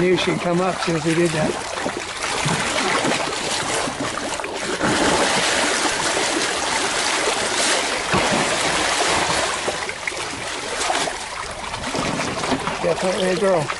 knew she'd come up as soon as we did that. Definitely a girl.